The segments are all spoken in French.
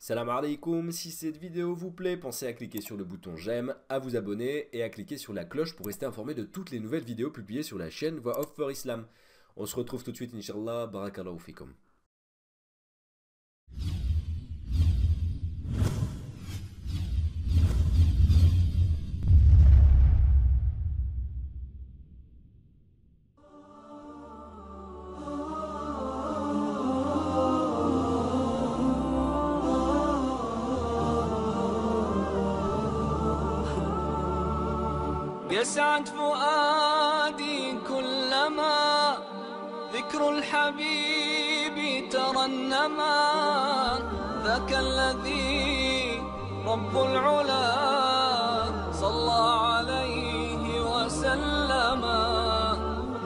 Salam alaikum, si cette vidéo vous plaît, pensez à cliquer sur le bouton j'aime, à vous abonner et à cliquer sur la cloche pour rester informé de toutes les nouvelles vidéos publiées sur la chaîne Voix Offor Islam. On se retrouve tout de suite Inch'Allah, barakallahu fikum. يسعد فؤادي كلما ذكر الحبيب ترنما ذاك الذي رب العلا صلى عليه وسلم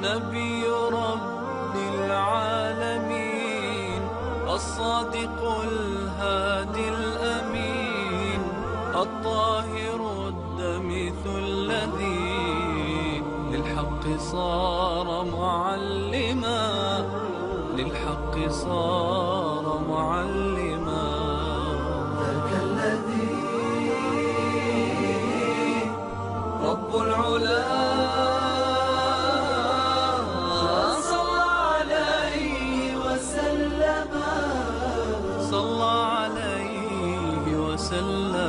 نبي رب العالمين الصادق الهادي الأمين الطاهر الدمث الذي للحق صار معلما للحق صار معلما ذاك الذي رب العلا صلى عليه وسلم صلى عليه وسلم.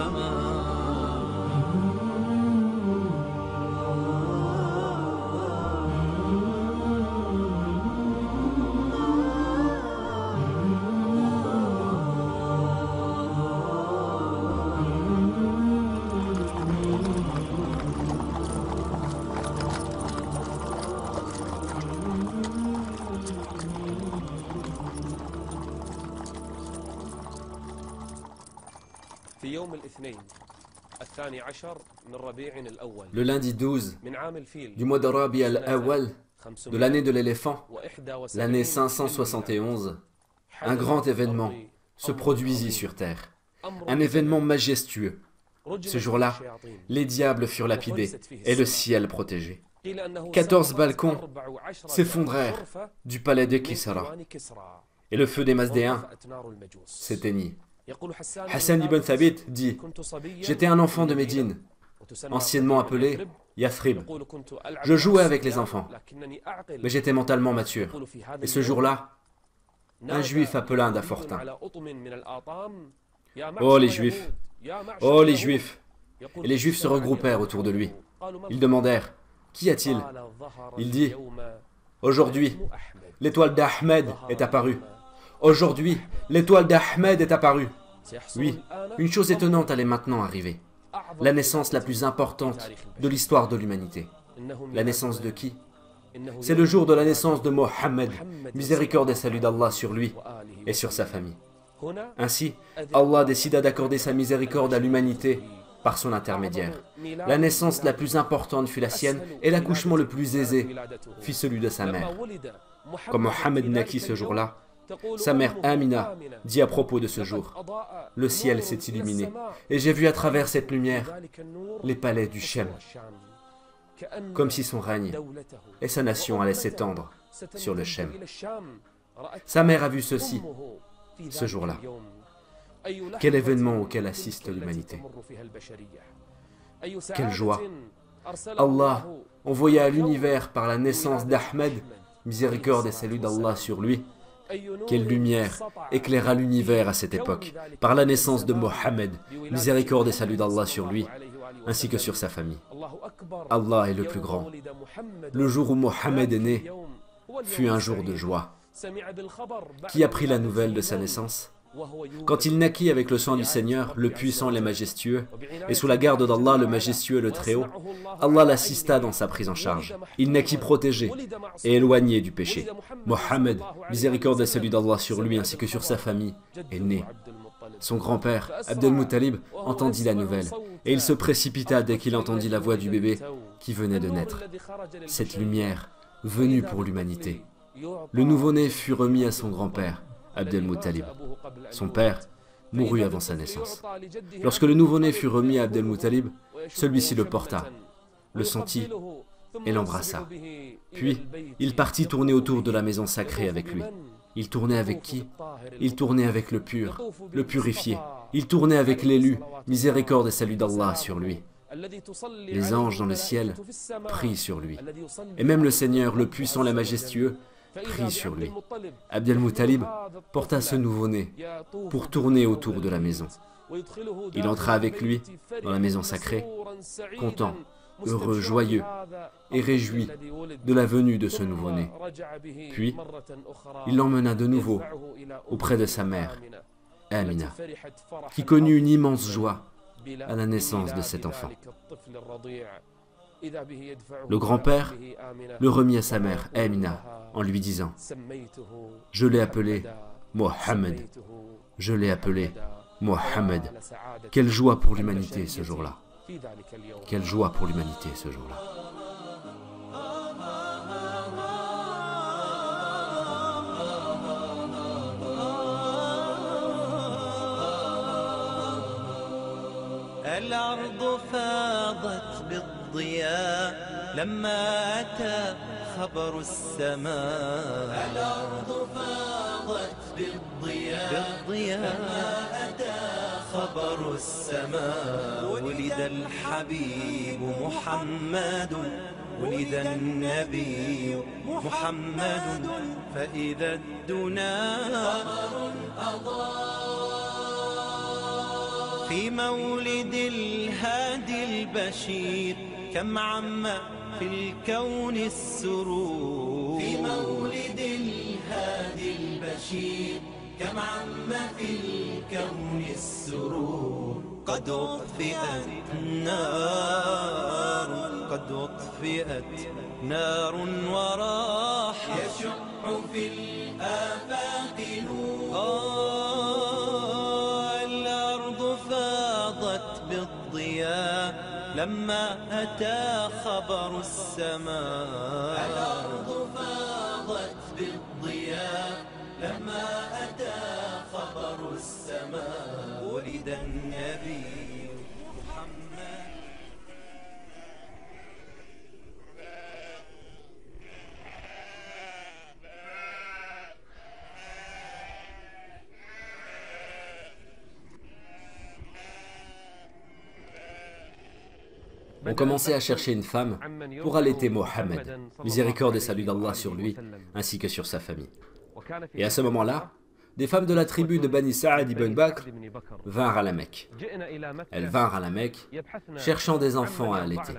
Le lundi 12 du mois de Rabi al-Awwal de l'année de l'éléphant, l'année 571, un grand événement se produisit sur terre, un événement majestueux. Ce jour-là, les diables furent lapidés et le ciel protégé. 14 balcons s'effondrèrent du palais de Kisra et le feu des Mazdéens s'éteignit. Hassan ibn Thabit dit « J'étais un enfant de Médine, anciennement appelé Yathrib. Je jouais avec les enfants, mais j'étais mentalement mature. Et ce jour-là, un juif appela un dafortin. « Oh les juifs! Oh les juifs !» Et les juifs se regroupèrent autour de lui. Ils demandèrent « Qu'y a-t-il » Il dit « Aujourd'hui, l'étoile d'Ahmed est apparue. Aujourd'hui, l'étoile d'Ahmed est apparue. » Oui, une chose étonnante allait maintenant arriver. La naissance la plus importante de l'histoire de l'humanité. La naissance de qui? C'est le jour de la naissance de Mohammed, miséricorde et salut d'Allah sur lui et sur sa famille. Ainsi, Allah décida d'accorder sa miséricorde à l'humanité par son intermédiaire. La naissance la plus importante fut la sienne et l'accouchement le plus aisé fut celui de sa mère. Quand Mohammed naquit ce jour-là, sa mère Amina dit à propos de ce jour, « Le ciel s'est illuminé, et j'ai vu à travers cette lumière les palais du Sham, comme si son règne et sa nation allaient s'étendre sur le Sham. » Sa mère a vu ceci, ce jour-là. Quel événement auquel assiste l'humanité! Quelle joie! Allah envoya à l'univers par la naissance d'Ahmed, miséricorde et salut d'Allah sur lui. Quelle lumière éclaira l'univers à cette époque, par la naissance de Mohammed, miséricorde et salut d'Allah sur lui, ainsi que sur sa famille. Allah est le plus grand. Le jour où Mohammed est né fut un jour de joie. Qui a pris la nouvelle de sa naissance? Quand il naquit avec le sang du Seigneur, le puissant et le majestueux, et sous la garde d'Allah, le majestueux et le très-haut, Allah l'assista dans sa prise en charge. Il naquit protégé et éloigné du péché. Mohammed, miséricorde et salut d'Allah sur lui ainsi que sur sa famille, est né. Son grand-père, Abd al-Muttalib, entendit la nouvelle, et il se précipita dès qu'il entendit la voix du bébé qui venait de naître. Cette lumière venue pour l'humanité. Le nouveau-né fut remis à son grand-père, Abd al-Muttalib. Son père mourut avant sa naissance. Lorsque le nouveau-né fut remis à Abd al-Muttalib, celui-ci le porta, le sentit et l'embrassa. Puis, il partit tourner autour de la maison sacrée avec lui. Il tournait avec qui? Il tournait avec le pur, le purifié. Il tournait avec l'élu, miséricorde et salut d'Allah sur lui. Les anges dans le ciel prient sur lui. Et même le Seigneur, le puissant, le majestueux, prie sur lui. Abd al-Muttalib porta ce nouveau-né pour tourner autour de la maison. Il entra avec lui dans la maison sacrée, content, heureux, joyeux et réjoui de la venue de ce nouveau-né. Puis, il l'emmena de nouveau auprès de sa mère, Amina, qui connut une immense joie à la naissance de cet enfant. Le grand-père le remit à sa mère, Amina, en lui disant « Je l'ai appelé Mohammed, je l'ai appelé Mohammed. Quelle joie pour l'humanité ce jour-là. Quelle joie pour l'humanité ce jour-là. » خبر السماء ولد الحبيب محمد ولد النبي محمد فإذا الدنا خبر أضاء في مولد الهادي البشير كم عم في الكون السرور في مولد الهادي البشير كم عم في الكون السرور قد أطفئت نار قد أطفئت نار وراح يشع في الآفاق نور الأرض فاضت بالضياء لما أتى خبر السماء الأرض فاضت بالضياء لما on commençait à chercher une femme pour allaiter Mohammed, miséricorde et salut d'Allah sur lui, ainsi que sur sa famille. Et à ce moment-là, des femmes de la tribu de Bani Saad ibn Bakr vinrent à la Mecque. Elles vinrent à la Mecque, cherchant des enfants à allaiter.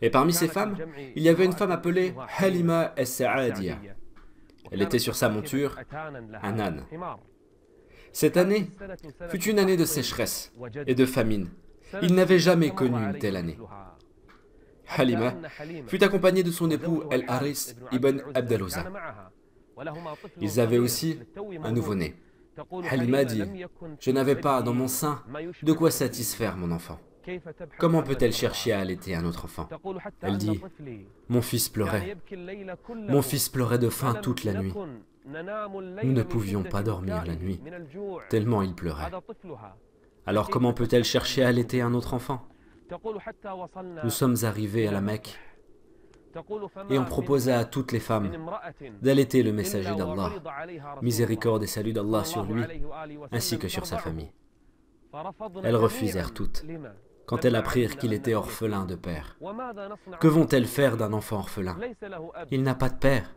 Et parmi ces femmes, il y avait une femme appelée Halima al-Sa'diyya. Elle était sur sa monture, un âne. Cette année fut une année de sécheresse et de famine. Ils n'avaient jamais connu une telle année. Halima fut accompagnée de son époux Al-Harith ibn Abd al-Uzza. Ils avaient aussi un nouveau-né. Halima dit « Je n'avais pas dans mon sein de quoi satisfaire mon enfant. Comment peut-elle chercher à allaiter un autre enfant ?» Elle dit « Mon fils pleurait. Mon fils pleurait de faim toute la nuit. Nous ne pouvions pas dormir la nuit, tellement il pleurait. Alors comment peut-elle chercher à allaiter un autre enfant ?» Nous sommes arrivés à la Mecque. Et on proposa à toutes les femmes d'allaiter le messager d'Allah, miséricorde et salut d'Allah sur lui, ainsi que sur sa famille. Elles refusèrent toutes, quand elles apprirent qu'il était orphelin de père. Que vont-elles faire d'un enfant orphelin? Il n'a pas de père.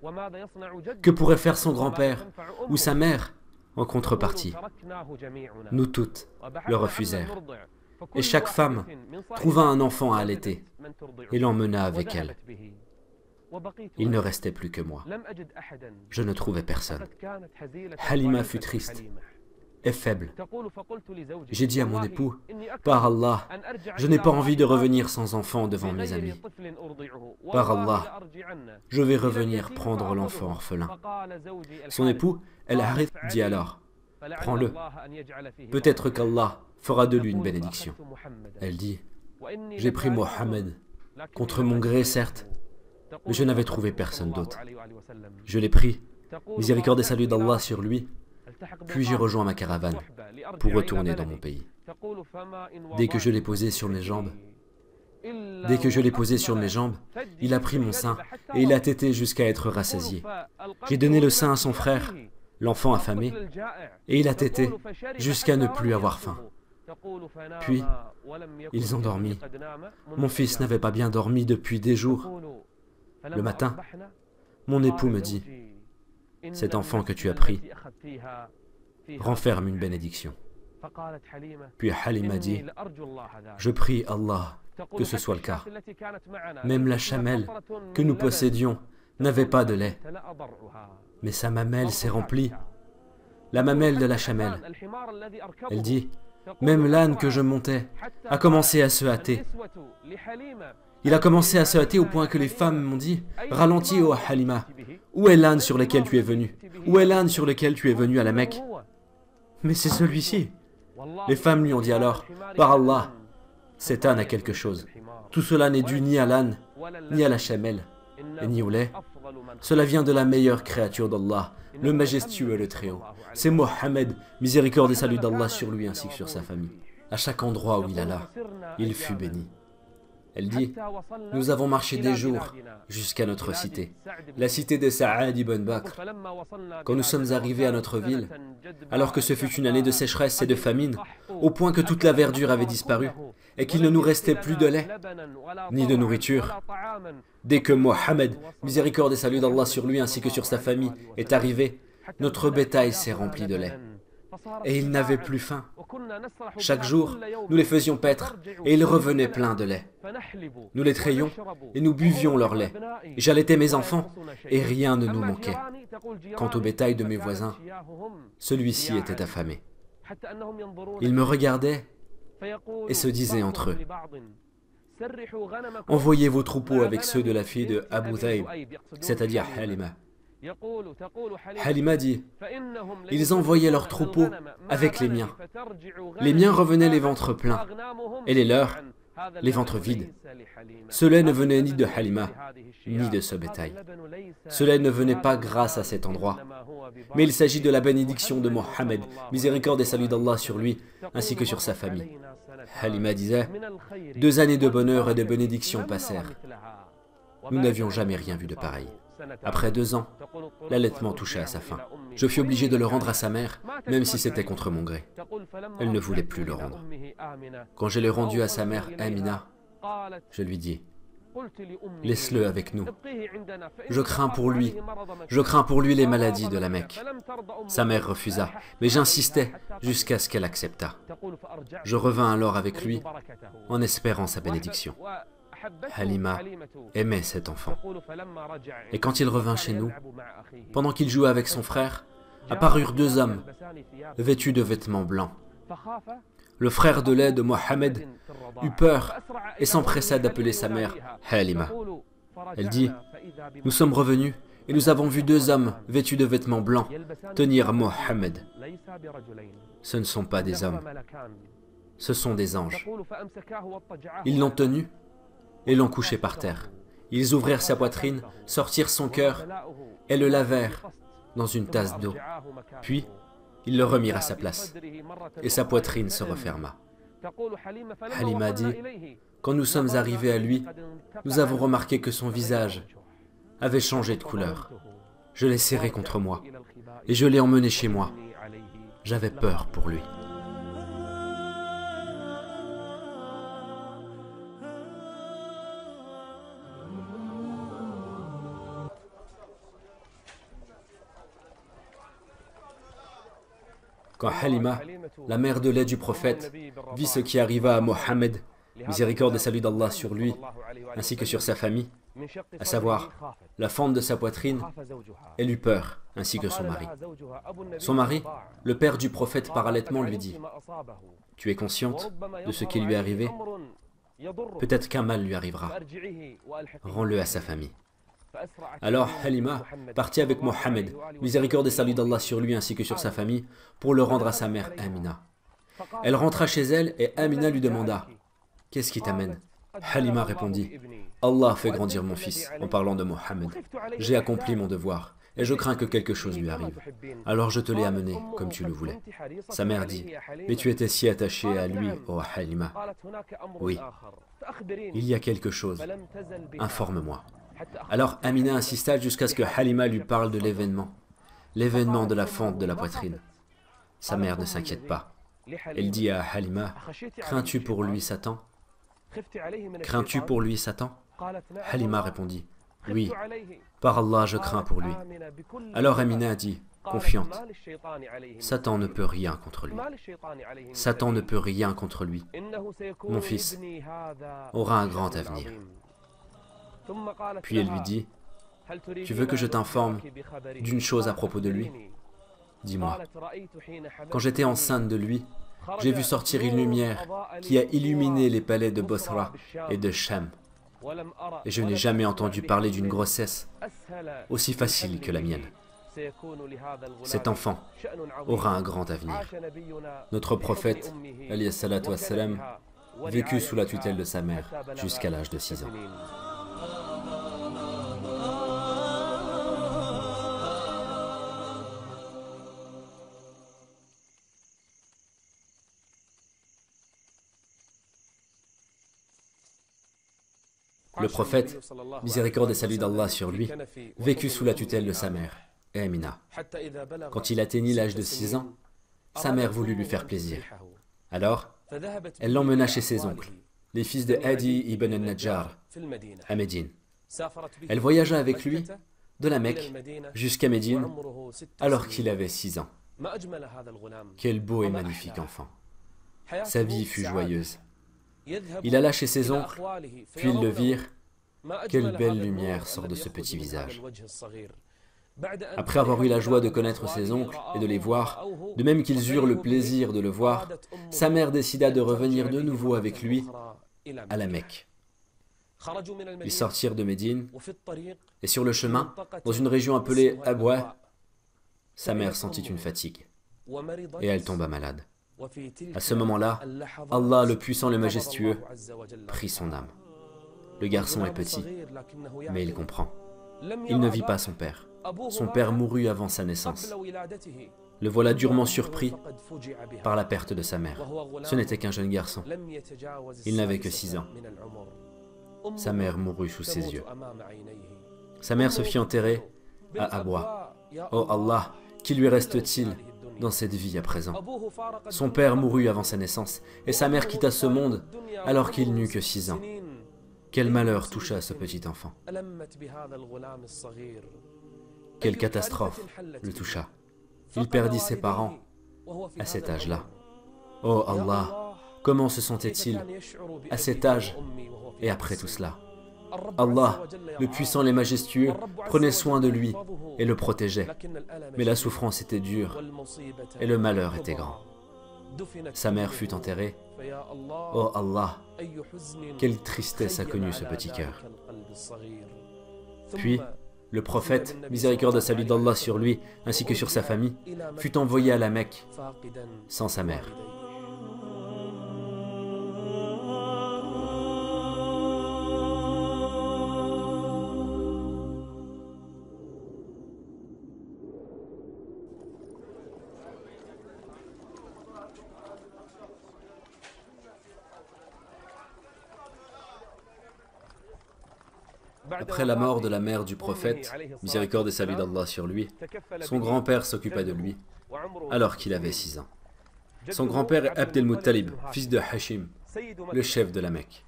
Que pourrait faire son grand-père ou sa mère en contrepartie? Nous toutes le refusèrent. Et chaque femme trouva un enfant à allaiter et l'emmena avec elle. Il ne restait plus que moi. Je ne trouvais personne. Halima fut triste et faible. J'ai dit à mon époux, « Par Allah, je n'ai pas envie de revenir sans enfant devant mes amis. Par Allah, je vais revenir prendre l'enfant orphelin. » Son époux, El Harith, dit alors, « Prends-le. Peut-être qu'Allah fera de lui une bénédiction. » Elle dit, « J'ai pris Mohammed, contre mon gré certes, mais je n'avais trouvé personne d'autre. Je l'ai pris, miséricorde et salut d'Allah sur lui, puis j'ai rejoint ma caravane pour retourner dans mon pays. Dès que je l'ai posé sur mes jambes, il a pris mon sein et il a tété jusqu'à être rassasié. J'ai donné le sein à son frère l'enfant affamé, et il a tété jusqu'à ne plus avoir faim. Puis, ils ont dormi. Mon fils n'avait pas bien dormi depuis des jours. Le matin, mon époux me dit, « Cet enfant que tu as pris renferme une bénédiction. » Puis Halima dit, « Je prie Allah que ce soit le cas. Même la chamelle que nous possédions n'avait pas de lait, mais sa mamelle s'est remplie, la mamelle de la chamelle. » Elle dit, « Même l'âne que je montais a commencé à se hâter. Il a commencé à se hâter au point que les femmes m'ont dit, « Ralentis, ô Halima, où est l'âne sur lequel tu es venu? Où est l'âne sur lequel tu es venu à la Mecque? » Mais c'est celui-ci. Les femmes lui ont dit alors, « Par Allah, cet âne a quelque chose. Tout cela n'est dû ni à l'âne, ni à la chamelle, et ni au lait. Cela vient de la meilleure créature d'Allah, le majestueux et le Très-Haut. C'est Mohammed, miséricorde et salut d'Allah sur lui ainsi que sur sa famille. À chaque endroit où il alla, il fut béni. » Elle dit, « Nous avons marché des jours jusqu'à notre cité, la cité des Saad ibn Bakr. Quand nous sommes arrivés à notre ville, alors que ce fut une année de sécheresse et de famine, au point que toute la verdure avait disparu, et qu'il ne nous restait plus de lait, ni de nourriture, dès que Mohammed, miséricorde et salut d'Allah sur lui ainsi que sur sa famille, est arrivé, notre bétail s'est rempli de lait. Et ils n'avaient plus faim. Chaque jour, nous les faisions paître, et ils revenaient pleins de lait. Nous les trayions, et nous buvions leur lait. J'allaitais mes enfants, et rien ne nous manquait. Quant au bétail de mes voisins, celui-ci était affamé. Ils me regardaient et se disaient entre eux, « Envoyez vos troupeaux avec ceux de la fille de Abu Zayb, c'est-à-dire Halima. » Halima dit, « Ils envoyaient leurs troupeaux avec les miens. Les miens revenaient les ventres pleins, et les leurs, les ventres vides. Ce lait ne venait ni de Halima, ni de ce bétail. Ce lait ne venait pas grâce à cet endroit. Mais il s'agit de la bénédiction de Mohammed, miséricorde et salut d'Allah sur lui, ainsi que sur sa famille. » Halima disait, « 2 années de bonheur et de bénédictions passèrent. Nous n'avions jamais rien vu de pareil. Après 2 ans, l'allaitement touchait à sa fin. Je fus obligé de le rendre à sa mère, même si c'était contre mon gré. Elle ne voulait plus le rendre. Quand je l'ai rendu à sa mère, Amina, je lui dis, « Laisse-le avec nous. Je crains pour lui les maladies de la Mecque. » Sa mère refusa, mais j'insistais jusqu'à ce qu'elle accepta. Je revins alors avec lui, en espérant sa bénédiction. Halima aimait cet enfant. Et quand il revint chez nous, pendant qu'il jouait avec son frère, apparurent 2 hommes, vêtus de vêtements blancs. Le frère de lait de Mohammed eut peur et s'empressa d'appeler sa mère Halima. Elle dit, « Nous sommes revenus et nous avons vu 2 hommes vêtus de vêtements blancs tenir Mohammed. Ce ne sont pas des hommes, ce sont des anges. Ils l'ont tenu et l'ont couché par terre. Ils ouvrirent sa poitrine, sortirent son cœur et le lavèrent dans une tasse d'eau. Puis, ils le remirent à sa place et sa poitrine se referma. » Halima dit, « Quand nous sommes arrivés à lui, nous avons remarqué que son visage avait changé de couleur. Je l'ai serré contre moi et je l'ai emmené chez moi. J'avais peur pour lui. » Quand Halima, la mère de lait du prophète, vit ce qui arriva à Mohammed, miséricorde et salut d'Allah sur lui, ainsi que sur sa famille, à savoir la fente de sa poitrine, elle eut peur, ainsi que son mari. Son mari, le père du prophète par allaitement, lui dit, « Tu es consciente de ce qui lui est arrivé? Peut-être qu'un mal lui arrivera. Rends-le à sa famille. » Alors Halima partit avec Mohammed, miséricorde et salut d'Allah sur lui ainsi que sur sa famille, pour le rendre à sa mère Amina. Elle rentra chez elle et Amina lui demanda, « Qu'est-ce qui t'amène ?» Halima répondit, « Allah fait grandir mon fils en parlant de Mohammed. J'ai accompli mon devoir et je crains que quelque chose lui arrive. Alors je te l'ai amené comme tu le voulais. » Sa mère dit, « Mais tu étais si attachée à lui, ô Halima. » « Oui, il y a quelque chose. Informe-moi. » Alors Amina insista jusqu'à ce que Halima lui parle de l'événement. l'événement de la fente de la poitrine. Sa mère ne s'inquiète pas. Elle dit à Halima, « Crains-tu pour lui Satan ? Crains-tu pour lui Satan ? » Halima répondit, « Oui, par Allah je crains pour lui. » Alors Amina dit, confiante, « Satan ne peut rien contre lui. Satan ne peut rien contre lui. Mon fils aura un grand avenir. » Puis elle lui dit, « Tu veux que je t'informe d'une chose à propos de lui ? Dis-moi. Quand j'étais enceinte de lui, j'ai vu sortir une lumière qui a illuminé les palais de Bosra et de Sham. Et je n'ai jamais entendu parler d'une grossesse aussi facile que la mienne. Cet enfant aura un grand avenir. » Notre prophète, alayhi salatu wassalam, vécut sous la tutelle de sa mère jusqu'à l'âge de 6 ans. Le prophète, miséricorde et salut d'Allah sur lui, vécut sous la tutelle de sa mère, Amina. Quand il atteignit l'âge de 6 ans, sa mère voulut lui faire plaisir. Alors, elle l'emmena chez ses oncles, les fils de Hadi ibn al-Najjar, à Médine. Elle voyagea avec lui de la Mecque jusqu'à Médine alors qu'il avait 6 ans. Quel beau et magnifique enfant. Sa vie fut joyeuse. Il alla chez ses oncles, puis ils le virent. Quelle belle lumière sort de ce petit visage. Après avoir eu la joie de connaître ses oncles et de les voir, de même qu'ils eurent le plaisir de le voir, sa mère décida de revenir de nouveau avec lui à la Mecque. Ils sortirent de Médine, et sur le chemin, dans une région appelée Aboué, sa mère sentit une fatigue, et elle tomba malade. À ce moment-là, Allah, le puissant, le majestueux, prit son âme. Le garçon est petit, mais il comprend. Il ne vit pas son père. Son père mourut avant sa naissance. Le voilà durement surpris par la perte de sa mère. Ce n'était qu'un jeune garçon. Il n'avait que 6 ans. Sa mère mourut sous ses yeux. Sa mère se fit enterrer à Abwa. Oh Allah, qui lui reste-t-il dans cette vie à présent? Son père mourut avant sa naissance, et sa mère quitta ce monde alors qu'il n'eut que 6 ans. Quel malheur toucha ce petit enfant. Quelle catastrophe le toucha. Il perdit ses parents à cet âge-là. Oh Allah, comment se sentait-il à cet âge et après tout cela? Allah, le puissant et majestueux, prenait soin de lui et le protégeait. Mais la souffrance était dure et le malheur était grand. Sa mère fut enterrée. Oh Allah, quelle tristesse a connu ce petit cœur. Puis, le prophète, miséricorde et salut d'Allah sur lui ainsi que sur sa famille, fut envoyé à la Mecque sans sa mère. Après la mort de la mère du prophète, miséricorde et salut d'Allah sur lui, son grand-père s'occupa de lui alors qu'il avait 6 ans. Son grand-père est Abd al-Muttalib, fils de Hashim, le chef de la Mecque.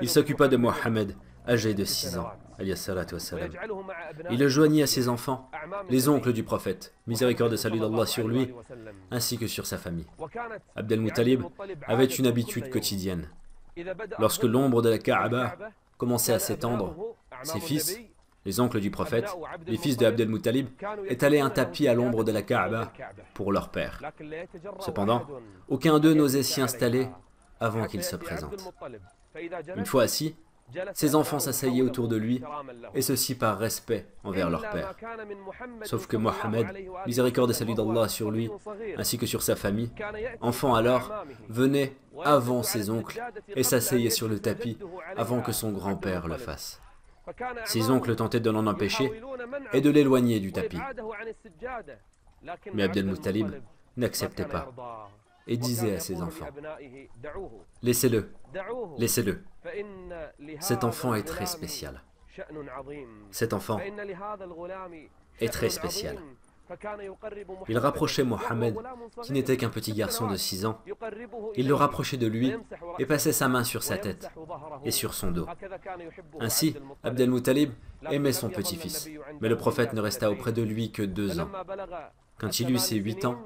Il s'occupa de Mohammed, âgé de 6 ans, alayhi salatu wassalam. Il le joignit à ses enfants, les oncles du prophète, miséricorde et salut d'Allah sur lui, ainsi que sur sa famille. Abd al-Muttalib avait une habitude quotidienne. Lorsque l'ombre de la Kaaba commençait à s'étendre, ses fils, les oncles du prophète, les fils de Abd al-Muttalib, étalaient un tapis à l'ombre de la Kaaba pour leur père. Cependant, aucun d'eux n'osait s'y installer avant qu'il se présente. Une fois assis, ses enfants s'asseyaient autour de lui, et ceci par respect envers leur père. Sauf que Mohammed, miséricorde et salut d'Allah sur lui, ainsi que sur sa famille, enfant alors, venait avant ses oncles et s'asseyait sur le tapis avant que son grand-père le fasse. Ses oncles tentaient de l'en empêcher et de l'éloigner du tapis. Mais Abd al-Muttalib n'acceptait pas et disait à ses enfants, « Laissez-le, laissez-le. Cet enfant est très spécial. Cet enfant est très spécial. Il rapprochait Mohammed, qui n'était qu'un petit garçon de 6 ans. Il le rapprochait de lui et passait sa main sur sa tête et sur son dos. Ainsi, Abd al-Muttalib aimait son petit-fils. Mais le prophète ne resta auprès de lui que 2 ans. Quand il eut ses 8 ans,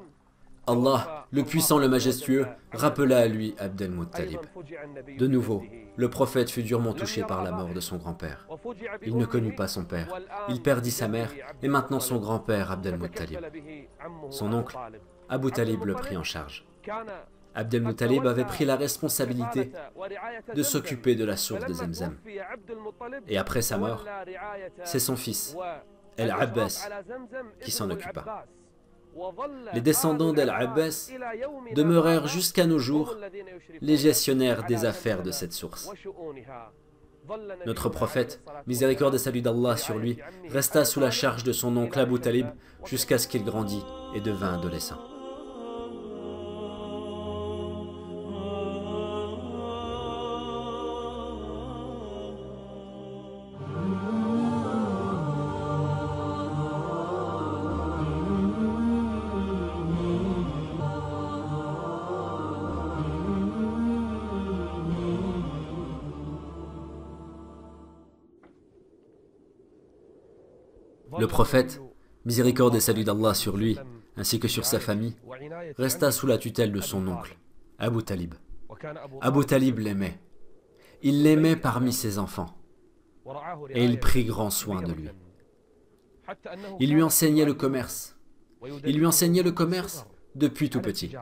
Allah, le puissant, le majestueux, rappela à lui Abd al-Muttalib. De nouveau, le prophète fut durement touché par la mort de son grand-père. Il ne connut pas son père. Il perdit sa mère et maintenant son grand-père Abd al-Muttalib. Son oncle, Abu Talib, le prit en charge. Abd al-Muttalib avait pris la responsabilité de s'occuper de la source de Zemzem. Et après sa mort, c'est son fils, El Abbas, qui s'en occupa. Les descendants d'Al-Abbas demeurèrent jusqu'à nos jours les gestionnaires des affaires de cette source. Notre prophète, miséricorde et salut d'Allah sur lui, resta sous la charge de son oncle Abu Talib jusqu'à ce qu'il grandit et devint adolescent. Le prophète, miséricorde et salut d'Allah sur lui, ainsi que sur sa famille, resta sous la tutelle de son oncle, Abu Talib. Abu Talib l'aimait. Il l'aimait parmi ses enfants. Et il prit grand soin de lui. Il lui enseignait le commerce. Il lui enseignait le commerce depuis tout petit.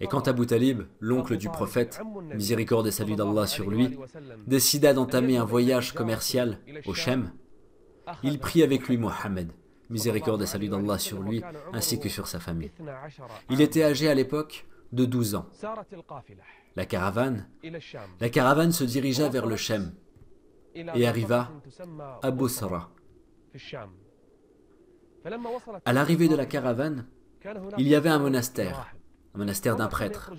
Et quand Abu Talib, l'oncle du prophète, miséricorde et salut d'Allah sur lui, décida d'entamer un voyage commercial au Sham, il prit avec lui Mohammed, miséricorde et salut d'Allah sur lui, ainsi que sur sa famille. Il était âgé à l'époque de 12 ans. La caravane se dirigea vers le Sham et arriva à Bosra. À l'arrivée de la caravane, il y avait un monastère d'un prêtre.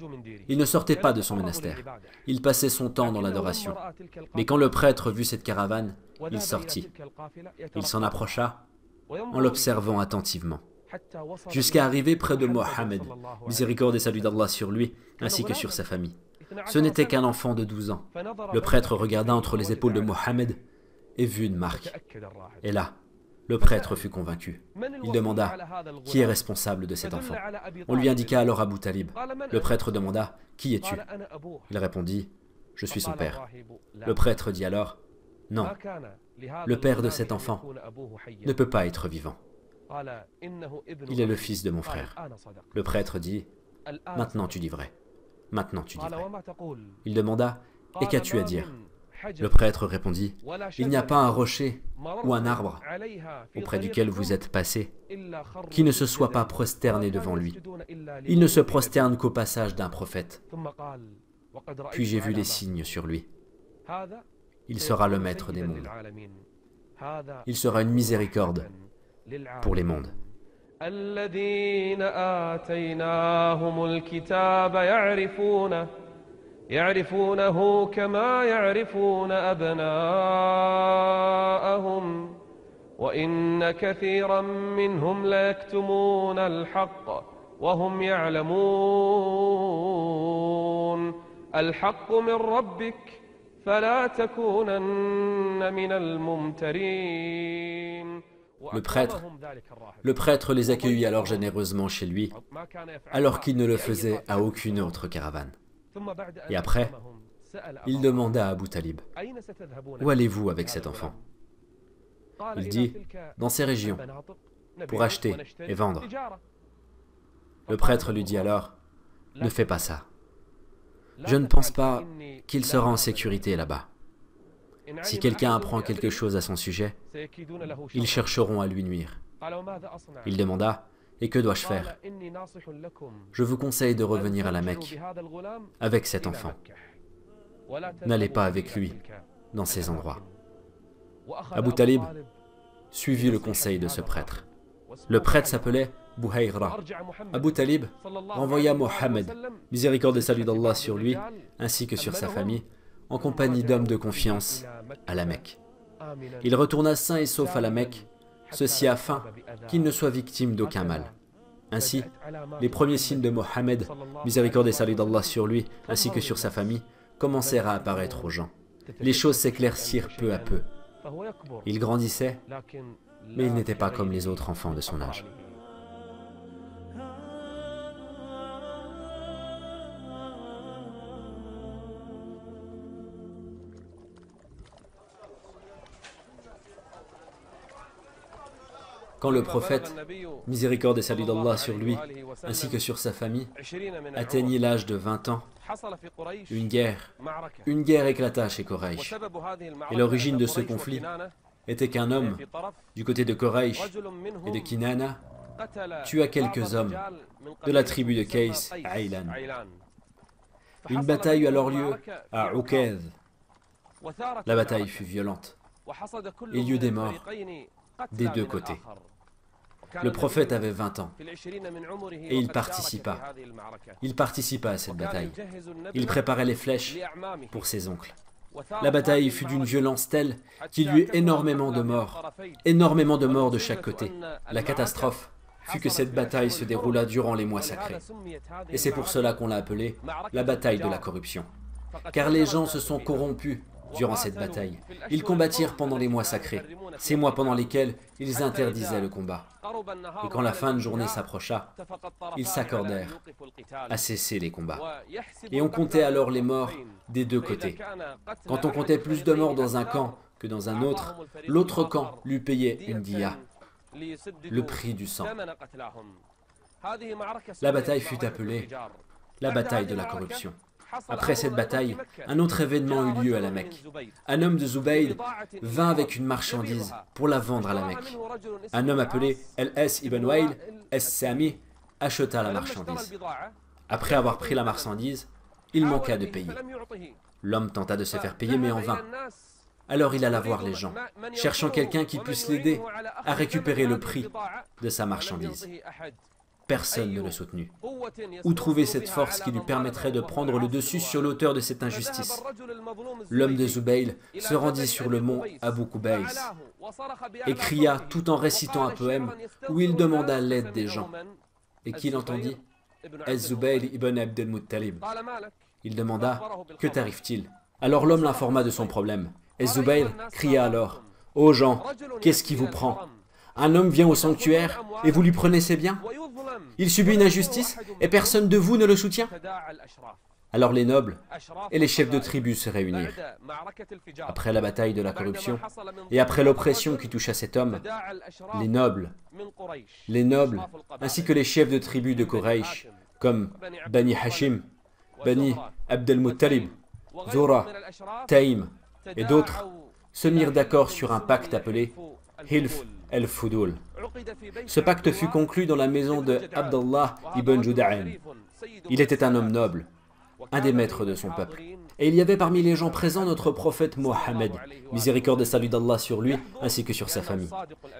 Il ne sortait pas de son monastère. Il passait son temps dans l'adoration. Mais quand le prêtre vit cette caravane, il sortit. Il s'en approcha en l'observant attentivement, jusqu'à arriver près de Mohammed, miséricorde et salut d'Allah sur lui, ainsi que sur sa famille. Ce n'était qu'un enfant de 12 ans. Le prêtre regarda entre les épaules de Mohammed et vit une marque. Et là, le prêtre fut convaincu. Il demanda « Qui est responsable de cet enfant ?» On lui indiqua alors Abu Talib. Le prêtre demanda « Qui es-tu » Il répondit « Je suis son père ». Le prêtre dit alors « Non, le père de cet enfant ne peut pas être vivant. Il est le fils de mon frère. » Le prêtre dit « Maintenant tu dis vrai. Maintenant tu dis vrai. » Il demanda « Et qu'as-tu à dire ?» Le prêtre répondit, « Il n'y a pas un rocher ou un arbre auprès duquel vous êtes passé qui ne se soit pas prosterné devant lui. Il ne se prosterne qu'au passage d'un prophète. Puis j'ai vu les signes sur lui. Il sera le maître des mondes. Il sera une miséricorde pour les mondes. » يعرفونه كما يعرفون أبناءهم وإن كثيرا منهم ليكتمون الحق وهم يعلمون الحق من ربك فلا تكونن من الممترين. Le prêtre les accueillit alors généreusement chez lui, alors qu'il ne le faisait à aucune autre caravane. Et après, il demanda à Abu Talib, « Où allez-vous avec cet enfant ?» Il dit, « Dans ces régions, pour acheter et vendre. » Le prêtre lui dit alors, « Ne fais pas ça. Je ne pense pas qu'il sera en sécurité là-bas. Si quelqu'un apprend quelque chose à son sujet, ils chercheront à lui nuire. » Il demanda, « Et que dois-je faire ?» Je vous conseille de revenir à la Mecque avec cet enfant. N'allez pas avec lui dans ces endroits. » Abu Talib suivit le conseil de ce prêtre. Le prêtre s'appelait Buhaira. Abu Talib renvoya Mohammed, miséricorde et salut d'Allah sur lui, ainsi que sur sa famille, en compagnie d'hommes de confiance à la Mecque. Il retourna sain et sauf à la Mecque, ceci afin qu'il ne soit victime d'aucun mal. Ainsi, les premiers signes de Mohammed, miséricorde et salut d'Allah sur lui, ainsi que sur sa famille, commencèrent à apparaître aux gens. Les choses s'éclaircirent peu à peu. Il grandissait, mais il n'était pas comme les autres enfants de son âge. Quand le prophète, miséricorde et salut d'Allah sur lui, ainsi que sur sa famille, atteignit l'âge de 20 ans, une guerre éclata chez Koraïch. Et l'origine de ce conflit était qu'un homme, du côté de Koraïch et de Kinana, tua quelques hommes de la tribu de Kays Aylan. Une bataille eut alors lieu à Ukaz. La bataille fut violente. Il y eut des morts des deux côtés. Le prophète avait 20 ans et il participa à cette bataille. Il préparait les flèches pour ses oncles. La bataille fut d'une violence telle qu'il y eut énormément de morts de chaque côté. La catastrophe fut que cette bataille se déroula durant les mois sacrés. Et c'est pour cela qu'on l'a appelée la bataille de la corruption. Car les gens se sont corrompus durant cette bataille. Ils combattirent pendant les mois sacrés, ces mois pendant lesquels ils interdisaient le combat. Et quand la fin de journée s'approcha, ils s'accordèrent à cesser les combats. Et on comptait alors les morts des deux côtés. Quand on comptait plus de morts dans un camp que dans un autre, l'autre camp lui payait une diya, le prix du sang. La bataille fut appelée la bataille de la corruption. Après cette bataille, un autre événement eut lieu à la Mecque. Un homme de Zoubaïd vint avec une marchandise pour la vendre à la Mecque. Un homme appelé El S. Ibn Wayl, Sami, acheta la marchandise. Après avoir pris la marchandise, il manqua de payer. L'homme tenta de se faire payer, mais en vain. Alors il alla voir les gens, cherchant quelqu'un qui puisse l'aider à récupérer le prix de sa marchandise. Personne ne le soutenut. Où trouver cette force qui lui permettrait de prendre le dessus sur l'auteur de cette injustice? L'homme de Zubayl se rendit sur le mont Abou Koubaïs et cria tout en récitant un poème où il demanda l'aide des gens. Et qui l'entendit? Es-Zubayl ibn Abdelmuttalib. Il demanda « Que t'arrive-t-il » Alors l'homme l'informa de son problème. Es-Zubayl cria alors « Ô gens, qu'est-ce qui vous prend? Un homme vient au sanctuaire et vous lui prenez ses biens? Il subit une injustice et personne de vous ne le soutient? » Alors les nobles et les chefs de tribu se réunirent. Après la bataille de la corruption et après l'oppression qui toucha cet homme, les nobles ainsi que les chefs de tribu de Koraïch, comme Bani Hashim, Bani Abdelmutalib, Zora, Taïm et d'autres, se mirent d'accord sur un pacte appelé Hilf El Fudoul. Ce pacte fut conclu dans la maison de Abdullah ibn Jud'an. Il était un homme noble, un des maîtres de son peuple. Et il y avait parmi les gens présents notre prophète Mohammed, miséricorde et salut d'Allah sur lui, ainsi que sur sa famille.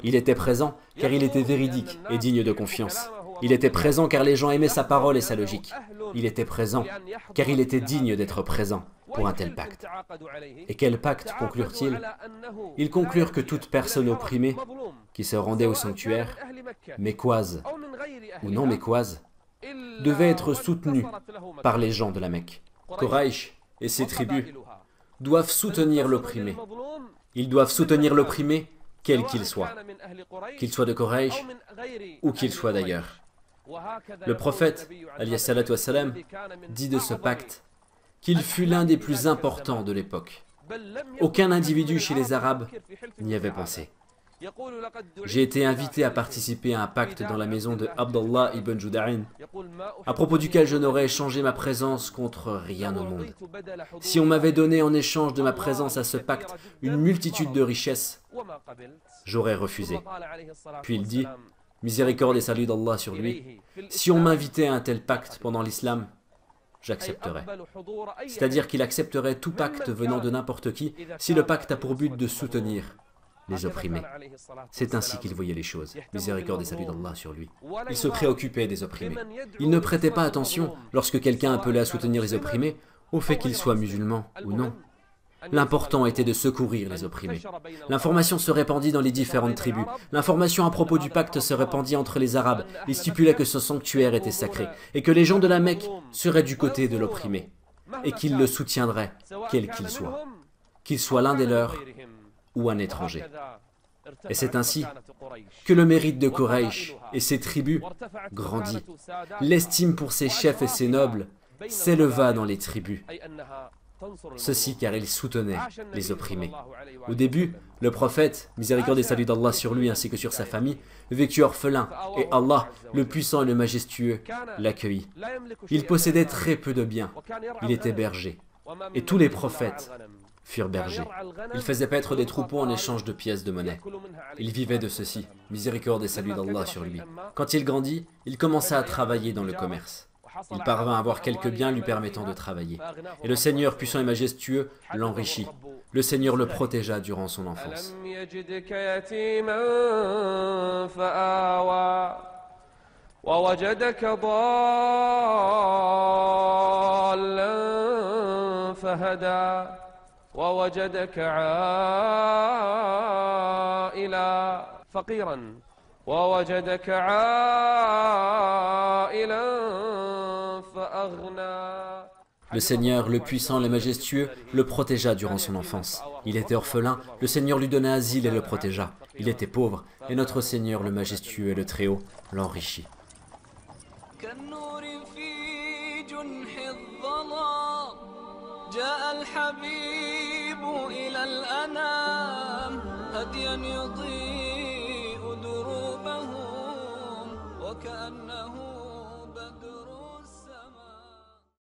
Il était présent car il était véridique et digne de confiance. Il était présent car les gens aimaient sa parole et sa logique. Il était présent car il était digne d'être présent pour un tel pacte. Et quel pacte conclurent-ils? Ils conclurent que toute personne opprimée qui se rendait au sanctuaire, mécoise ou non mécoise, devait être soutenue par les gens de la Mecque. Koraïch et ses tribus doivent soutenir l'opprimé. Ils doivent soutenir l'opprimé, quel qu'il soit de Koraïch ou qu'il soit d'ailleurs. Le prophète, alayhi salatu wassalam, dit de ce pacte qu'il fut l'un des plus importants de l'époque. Aucun individu chez les Arabes n'y avait pensé. J'ai été invité à participer à un pacte dans la maison de Abdullah ibn Jud'an, à propos duquel je n'aurais échangé ma présence contre rien au monde. Si on m'avait donné en échange de ma présence à ce pacte une multitude de richesses, j'aurais refusé. Puis il dit, miséricorde et salut d'Allah sur lui, si on m'invitait à un tel pacte pendant l'islam, j'accepterai. C'est-à-dire qu'il accepterait tout pacte venant de n'importe qui si le pacte a pour but de soutenir les opprimés. C'est ainsi qu'il voyait les choses, miséricorde et salut d'Allah sur lui. Il se préoccupait des opprimés. Il ne prêtait pas attention, lorsque quelqu'un appelait à soutenir les opprimés, au fait qu'ils soient musulmans ou non. L'important était de secourir les opprimés. L'information se répandit dans les différentes tribus. L'information à propos du pacte se répandit entre les Arabes. Ils stipulaient que ce sanctuaire était sacré et que les gens de la Mecque seraient du côté de l'opprimé et qu'ils le soutiendraient, quel qu'il soit, qu'il soit l'un des leurs ou un étranger. Et c'est ainsi que le mérite de Koraïch et ses tribus grandit. L'estime pour ses chefs et ses nobles s'éleva dans les tribus. Ceci car ils soutenaient les opprimés. Au début, le prophète, miséricorde et salut d'Allah sur lui ainsi que sur sa famille, vécut orphelin et Allah, le puissant et le majestueux, l'accueillit. Il possédait très peu de biens, il était berger et tous les prophètes furent bergers. Ils faisaient paître des troupeaux en échange de pièces de monnaie. Ils vivaient de ceci, miséricorde et salut d'Allah sur lui. Quand il grandit, il commença à travailler dans le commerce. Il parvint à avoir quelques biens lui permettant de travailler. Et le Seigneur puissant et majestueux l'enrichit. Le Seigneur le protégea durant son enfance. Le Seigneur, le puissant, le majestueux, le protégea durant son enfance. Il était orphelin, le Seigneur lui donna asile et le protégea. Il était pauvre, et notre Seigneur, le majestueux et le Très-Haut, l'enrichit.